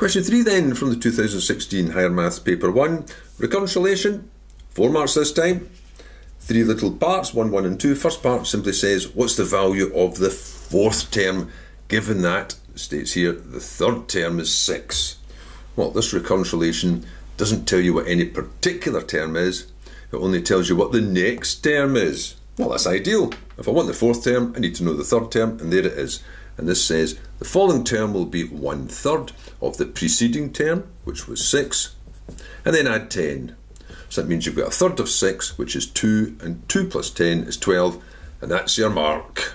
Question 3 then, from the 2016 Higher Maths Paper 1. Recurrence relation, 4 marks this time. 3 little parts, 1, 1 and 2. First part simply says, what's the value of the 4th term? Given that, states here, the 3rd term is 6. Well, this recurrence relation doesn't tell you what any particular term is. It only tells you what the next term is. Well, that's ideal. If I want the 4th term, I need to know the 3rd term, and there it is. And this says the following term will be 1/3 of the preceding term, which was 6, and then add 10. So that means you've got 1/3 of 6, which is 2, and 2 plus 10 is 12, and that's your mark.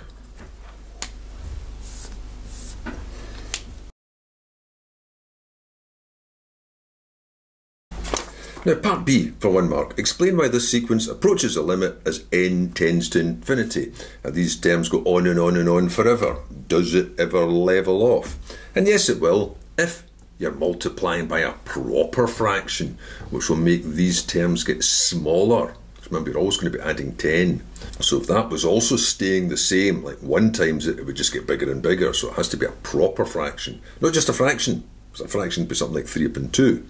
Now, part B for 1 mark. Explain why this sequence approaches the limit as n tends to infinity. Now, these terms go on and on and on forever. Does it ever level off? And yes, it will, if you're multiplying by a proper fraction, which will make these terms get smaller. Remember, you're always going to be adding 10. So if that was also staying the same, like 1 times it, it would just get bigger and bigger. So it has to be a proper fraction, not just a fraction. Because a fraction would be something like 3 upon 2.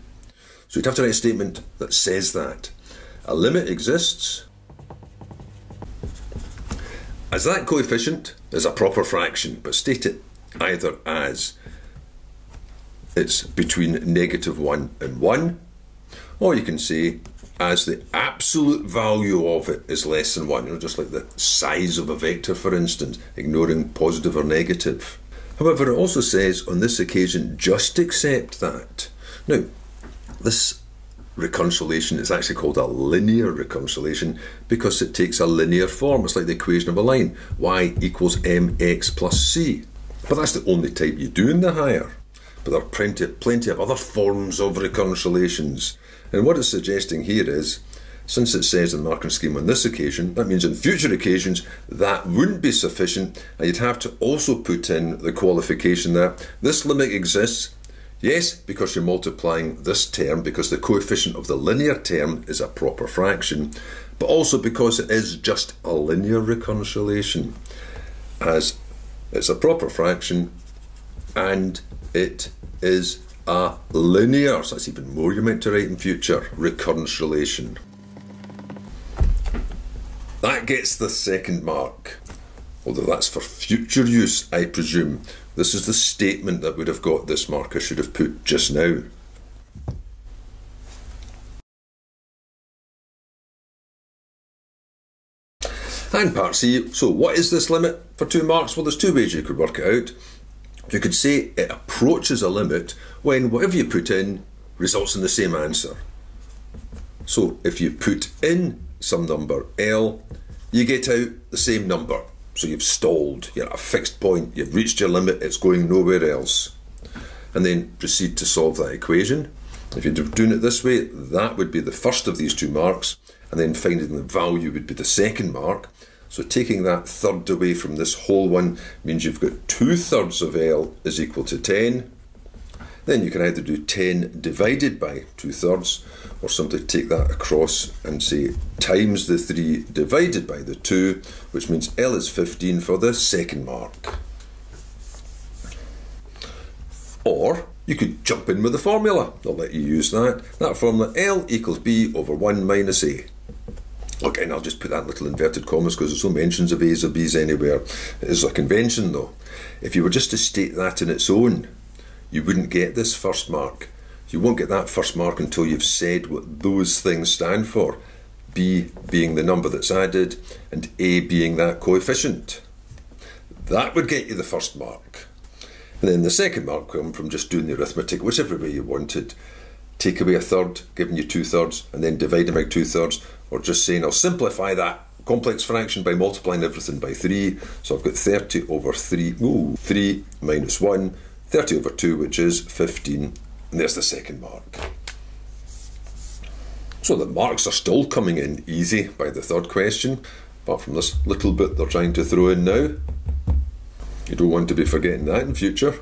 So you'd have to write a statement that says that. A limit exists as that coefficient is a proper fraction, but state it either as it's between -1 and 1, or you can say as the absolute value of it is less than 1, you know, just like the size of a vector, for instance, ignoring positive or negative. However, it also says on this occasion, just accept that. Now, this recurrence relation is actually called a linear recurrence relation because it takes a linear form. It's like the equation of a line, y = mx + c. But that's the only type you do in the higher. But there are plenty of other forms of recurrence relations. And what it's suggesting here is, since it says in the marking scheme on this occasion, that means on future occasions that wouldn't be sufficient, and you'd have to also put in the qualification that this limit exists. Yes, because you're multiplying this term, because the coefficient of the linear term is a proper fraction, but also because it is just a linear recurrence relation, as it's a proper fraction and it is a linear, so that's even more you're meant to write in future, recurrence relation. That gets the 2nd mark, although that's for future use, I presume. This is the statement that would have got this mark I should have put just now. And part C, so what is this limit for 2 marks? Well, there's 2 ways you could work it out. You could say it approaches a limit when whatever you put in results in the same answer. So if you put in some number L, you get out the same number. So you've stalled, you're at a fixed point, you've reached your limit, it's going nowhere else. And then proceed to solve that equation. If you're doing it this way, that would be the 1st of these 2 marks, and then finding the value would be the 2nd mark. So taking that 3rd away from this whole one means you've got 2/3 of L is equal to 10. Then you can either do 10 divided by 2/3, or simply take that across and say times the 3 divided by the 2, which means L is 15 for the 2nd mark. Or you could jump in with the formula. They'll let you use that. That formula, L = b/1 - a. Again, I'll just put that in little inverted commas because there's no mentions of a's or b's anywhere. It is a convention though. If you were just to state that in its own, you wouldn't get this 1st mark. You won't get that 1st mark until you've said what those things stand for. B being the number that's added and A being that coefficient. That would get you the 1st mark. And then the 2nd mark come from just doing the arithmetic, whichever way you wanted. Take away a 3rd, giving you 2/3, and then dividing by 2/3, or just saying I'll simplify that complex fraction by multiplying everything by 3. So I've got 30 over 3 minus 1, 30 over 2, which is 15, and there's the 2nd mark. So the marks are still coming in easy by the 3rd question, apart from this little bit they're trying to throw in now. You don't want to be forgetting that in future.